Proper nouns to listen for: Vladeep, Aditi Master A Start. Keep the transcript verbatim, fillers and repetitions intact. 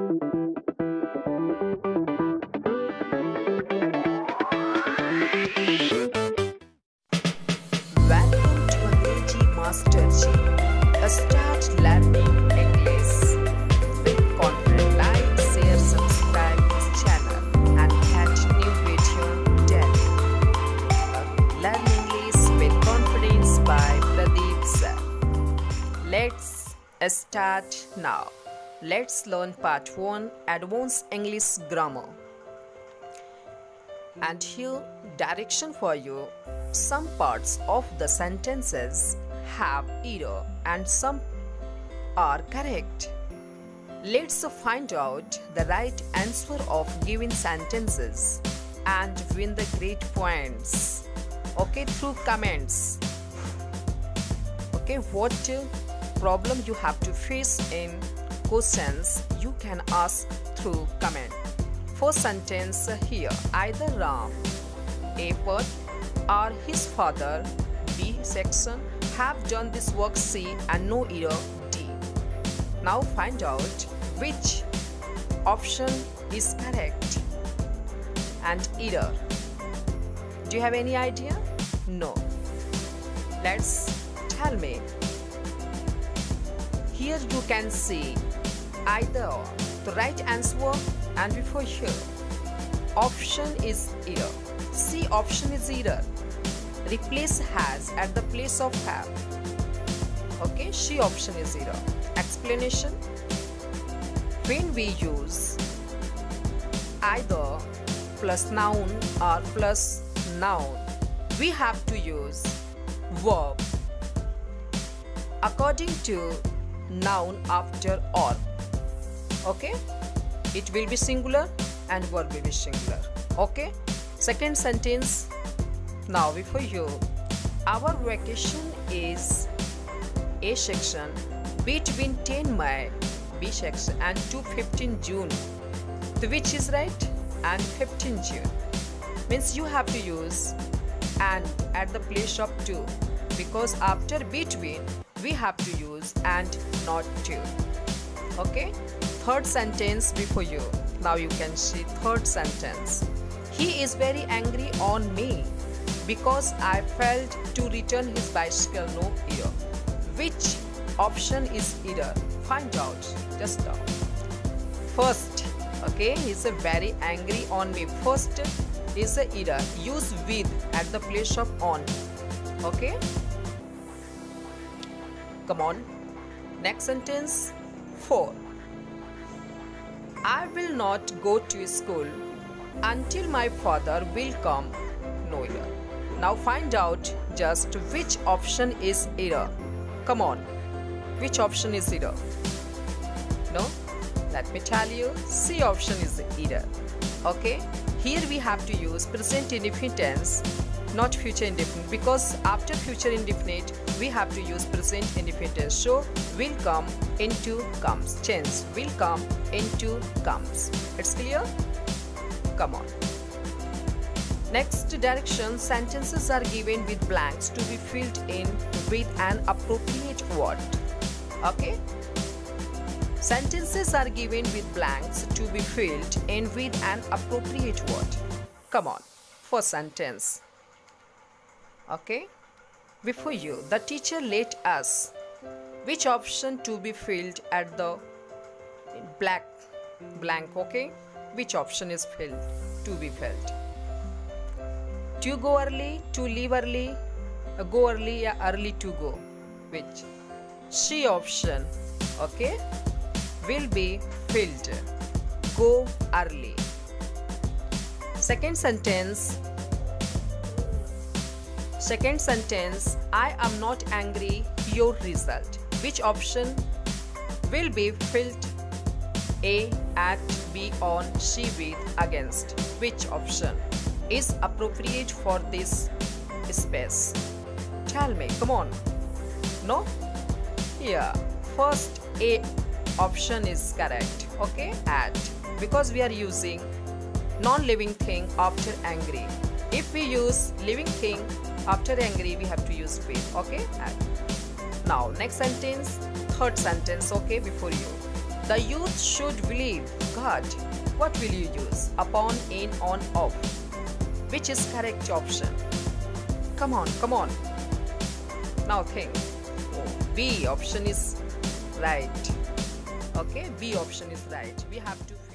Welcome to Aditi Master A Start learning English. With confident like, share, subscribe this channel and catch new video daily. Learn English with confidence by Vladeep sir. Let's start now. Let's learn part one, Advanced English Grammar. And here direction for you. Some parts of the sentences have error and some are correct. Let's find out the right answer of given sentences and win the great points. Okay, through comments. Okay, what problem you have to face in questions you can ask through comment. First sentence here, either Ram, Airport, or his father, B section, have done this work C and no error D. Now find out which option is correct and error. Do you have any idea? No. Let's tell me. Here you can see either or. The right answer and before here option is error. C option is error. Replace has at the place of have. Okay, she option is error. Explanation: when we use either plus noun or plus noun, we have to use verb according to noun after or. Okay, it will be singular and verb will be singular. Okay, second sentence now before you. Our vacation is A section between tenth May B section and to fifteenth June, the which is right and fifteenth June means you have to use and at the place of to, because after between we have to use and not to. Okay, third sentence before you. Now you can see third sentence. He is very angry on me because I failed to return his bicycle, no error. Which option is error? Find out just now. First, okay, he is very angry on me. First is a error. Use with at the place of on. Okay. Come on. Next sentence. Four. I will not go to school until my father will come, no error. Now find out just which option is error. Come on, which option is error? No, let me tell you, C option is the error. Okay, here we have to use present indefinite tense, not future indefinite, because after future indefinite we have to use present indefinite tense. So will come into comes, change will come into comes. It's clear? Come on. Next direction, sentences are given with blanks to be filled in with an appropriate word. Okay, sentences are given with blanks to be filled in with an appropriate word. Come on. First sentence. Okay, before you, the teacher let us, which option to be filled at the black blank? Okay, which option is filled to be filled? To go early, to leave early, go early, or early to go, which? C option. Okay, will be filled, go early. Second sentence. Second sentence, I am not angry, your result. Which option will be filled? A at, B on, she with, against. Which option is appropriate for this space? Tell me, come on. No? Yeah, first A option is correct. Okay, at, because we are using non-living thing after angry. If we use living thing after angry, we have to use with. Okay, now next sentence, third sentence. Okay, before you, The youth should believe, God, what will you use? Upon, in, on, off. Which is correct option? Come on, come on. Now think. Oh, B option is right. Okay, B option is right. We have to...